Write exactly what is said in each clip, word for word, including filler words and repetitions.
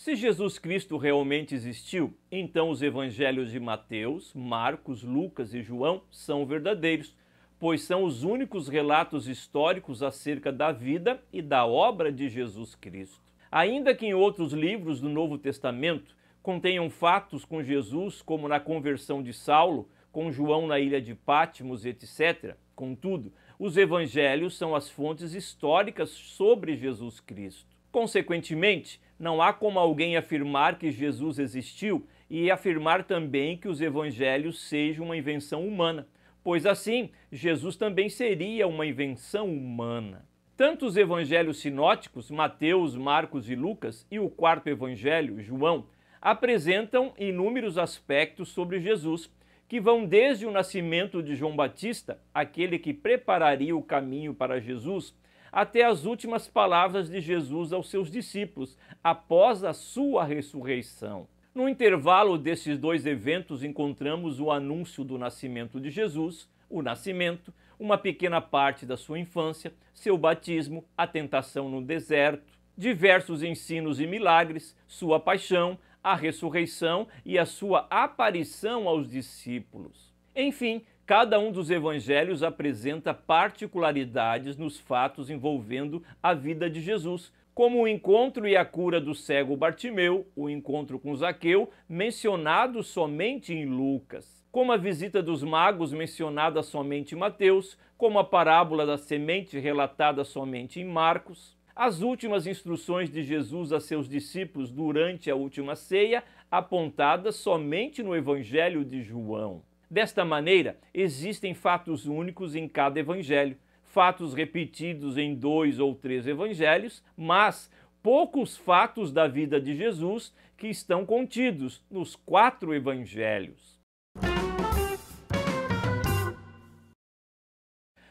Se Jesus Cristo realmente existiu, então os evangelhos de Mateus, Marcos, Lucas e João são verdadeiros, pois são os únicos relatos históricos acerca da vida e da obra de Jesus Cristo. Ainda que em outros livros do Novo Testamento contenham fatos com Jesus, como na conversão de Saulo, com João na ilha de Patmos, etcétera, contudo, os evangelhos são as fontes históricas sobre Jesus Cristo. Consequentemente, não há como alguém afirmar que Jesus existiu e afirmar também que os evangelhos sejam uma invenção humana, pois assim, Jesus também seria uma invenção humana. Tanto os evangelhos sinóticos, Mateus, Marcos e Lucas, e o quarto evangelho, João, apresentam inúmeros aspectos sobre Jesus, que vão desde o nascimento de João Batista, aquele que prepararia o caminho para Jesus, até as últimas palavras de Jesus aos seus discípulos, após a sua ressurreição. No intervalo desses dois eventos encontramos o anúncio do nascimento de Jesus, o nascimento, uma pequena parte da sua infância, seu batismo, a tentação no deserto, diversos ensinos e milagres, sua paixão, a ressurreição e a sua aparição aos discípulos. Enfim, cada um dos evangelhos apresenta particularidades nos fatos envolvendo a vida de Jesus, como o encontro e a cura do cego Bartimeu, o encontro com Zaqueu, mencionado somente em Lucas, como a visita dos magos mencionada somente em Mateus, como a parábola da semente relatada somente em Marcos, as últimas instruções de Jesus a seus discípulos durante a última ceia, apontadas somente no evangelho de João. Desta maneira, existem fatos únicos em cada evangelho, fatos repetidos em dois ou três evangelhos, mas poucos fatos da vida de Jesus que estão contidos nos quatro evangelhos.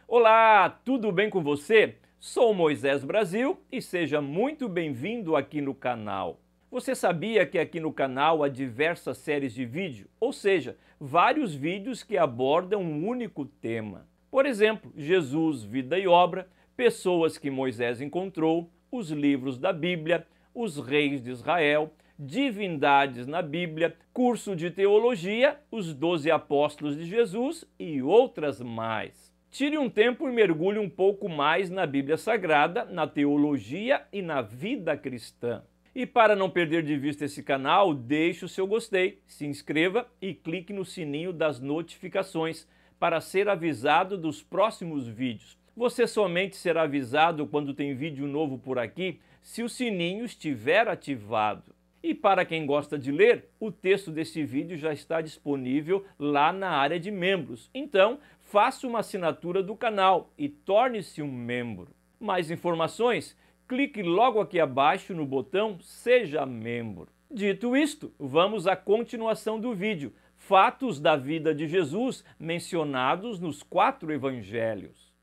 Olá, tudo bem com você? Sou Moisés Brasil e seja muito bem-vindo aqui no canal. Você sabia que aqui no canal há diversas séries de vídeo, ou seja, vários vídeos que abordam um único tema? Por exemplo, Jesus, vida e obra, pessoas que Moisés encontrou, os livros da Bíblia, os reis de Israel, divindades na Bíblia, curso de teologia, os doze apóstolos de Jesus e outras mais. Tire um tempo e mergulhe um pouco mais na Bíblia Sagrada, na teologia e na vida cristã. E para não perder de vista esse canal, deixe o seu gostei, se inscreva e clique no sininho das notificações para ser avisado dos próximos vídeos. Você somente será avisado quando tem vídeo novo por aqui, se o sininho estiver ativado. E para quem gosta de ler, o texto desse vídeo já está disponível lá na área de membros. Então, faça uma assinatura do canal e torne-se um membro. Mais informações? Clique logo aqui abaixo no botão Seja Membro. Dito isto, vamos à continuação do vídeo. Fatos da vida de Jesus mencionados nos quatro evangelhos.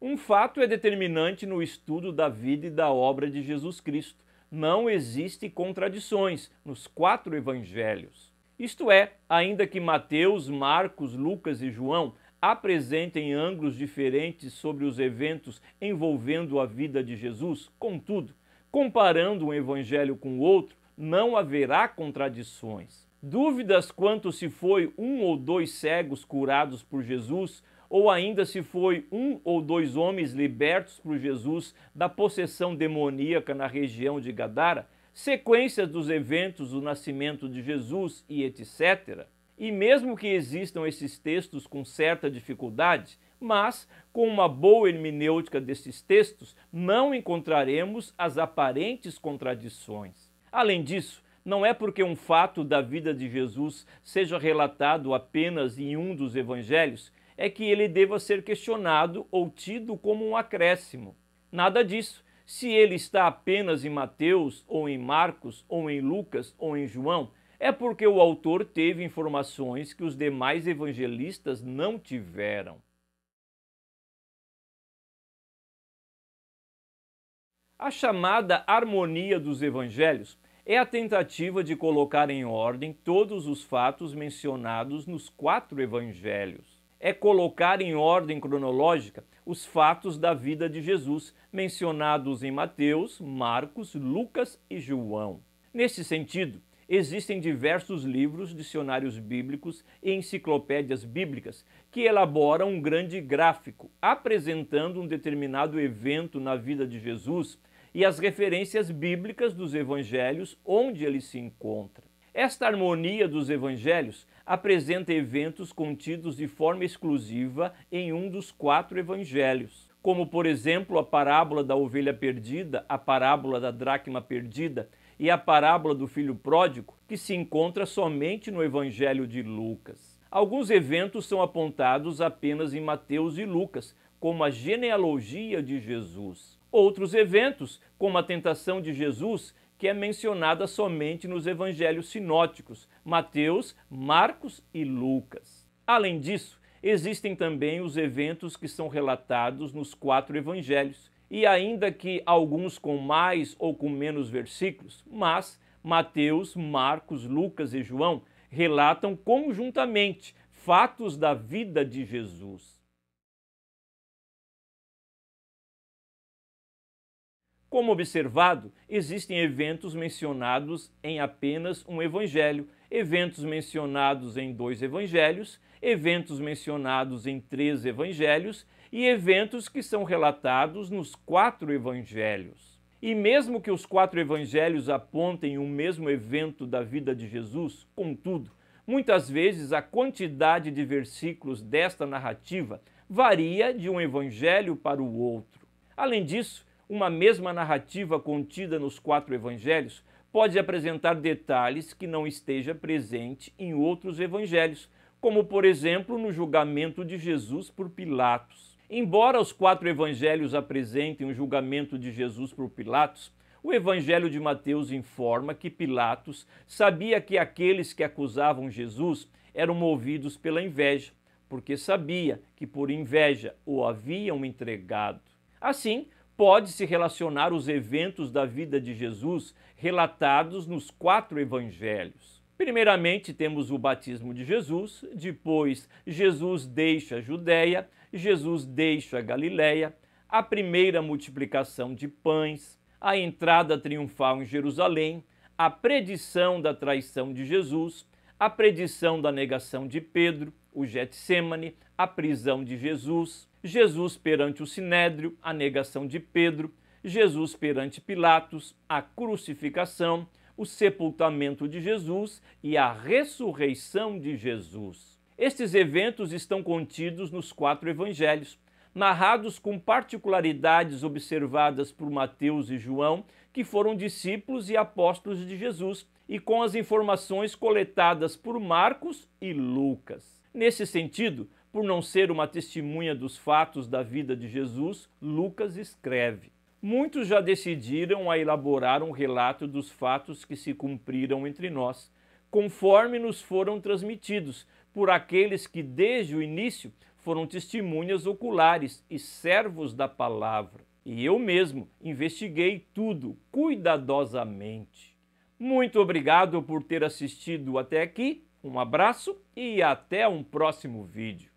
Um fato é determinante no estudo da vida e da obra de Jesus Cristo. Não existem contradições nos quatro evangelhos. Isto é, ainda que Mateus, Marcos, Lucas e João apresentem ângulos diferentes sobre os eventos envolvendo a vida de Jesus, contudo, comparando um evangelho com o outro, não haverá contradições. Dúvidas quanto se foi um ou dois cegos curados por Jesus, ou ainda se foi um ou dois homens libertos por Jesus da possessão demoníaca na região de Gadara, sequências dos eventos do nascimento de Jesus e etcétera, e mesmo que existam esses textos com certa dificuldade, mas com uma boa hermenêutica desses textos, não encontraremos as aparentes contradições. Além disso, não é porque um fato da vida de Jesus seja relatado apenas em um dos evangelhos, é que ele deva ser questionado ou tido como um acréscimo. Nada disso. Se ele está apenas em Mateus, ou em Marcos, ou em Lucas, ou em João, é porque o autor teve informações que os demais evangelistas não tiveram. A chamada harmonia dos evangelhos é a tentativa de colocar em ordem todos os fatos mencionados nos quatro evangelhos. é colocar em ordem cronológica os fatos da vida de Jesus mencionados em Mateus, Marcos, Lucas e João. Nesse sentido, existem diversos livros, dicionários bíblicos e enciclopédias bíblicas que elaboram um grande gráfico apresentando um determinado evento na vida de Jesus e as referências bíblicas dos evangelhos onde ele se encontra. Esta harmonia dos evangelhos apresenta eventos contidos de forma exclusiva em um dos quatro evangelhos, como, por exemplo, a parábola da ovelha perdida, a parábola da dracma perdida e a parábola do filho pródigo, que se encontra somente no evangelho de Lucas. Alguns eventos são apontados apenas em Mateus e Lucas, como a genealogia de Jesus. Outros eventos, como a tentação de Jesus, que é mencionada somente nos evangelhos sinóticos, Mateus, Marcos e Lucas. Além disso, existem também os eventos que são relatados nos quatro evangelhos, e ainda que alguns com mais ou com menos versículos, mas Mateus, Marcos, Lucas e João relatam conjuntamente fatos da vida de Jesus. Como observado, existem eventos mencionados em apenas um evangelho, eventos mencionados em dois evangelhos, eventos mencionados em três evangelhos e eventos que são relatados nos quatro evangelhos. E mesmo que os quatro evangelhos apontem o mesmo evento da vida de Jesus, contudo, muitas vezes a quantidade de versículos desta narrativa varia de um evangelho para o outro. Além disso, uma mesma narrativa contida nos quatro evangelhos pode apresentar detalhes que não esteja presente em outros evangelhos, como, por exemplo, no julgamento de Jesus por Pilatos. Embora os quatro evangelhos apresentem o julgamento de Jesus por Pilatos, o evangelho de Mateus informa que Pilatos sabia que aqueles que acusavam Jesus eram movidos pela inveja, porque sabia que por inveja o haviam entregado. Assim, pode-se relacionar os eventos da vida de Jesus relatados nos quatro evangelhos. Primeiramente, temos o batismo de Jesus, depois Jesus deixa a Judéia, Jesus deixa a Galiléia, a primeira multiplicação de pães, a entrada triunfal em Jerusalém, a predição da traição de Jesus, a predição da negação de Pedro, o Getsêmane, a prisão de Jesus, Jesus perante o Sinédrio, a negação de Pedro, Jesus perante Pilatos, a crucificação, o sepultamento de Jesus e a ressurreição de Jesus. Estes eventos estão contidos nos quatro evangelhos, narrados com particularidades observadas por Mateus e João, que foram discípulos e apóstolos de Jesus, e com as informações coletadas por Marcos e Lucas. Nesse sentido, por não ser uma testemunha dos fatos da vida de Jesus, Lucas escreve: muitos já decidiram a elaborar um relato dos fatos que se cumpriram entre nós, conforme nos foram transmitidos por aqueles que desde o início foram testemunhas oculares e servos da palavra. E eu mesmo investiguei tudo cuidadosamente. Muito obrigado por ter assistido até aqui, um abraço e até um próximo vídeo.